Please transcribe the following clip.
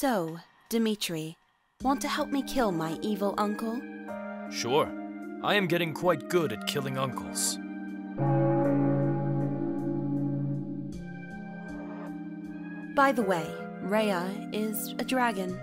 So, Dimitri, want to help me kill my evil uncle? Sure. I am getting quite good at killing uncles. By the way, Rhea is a dragon.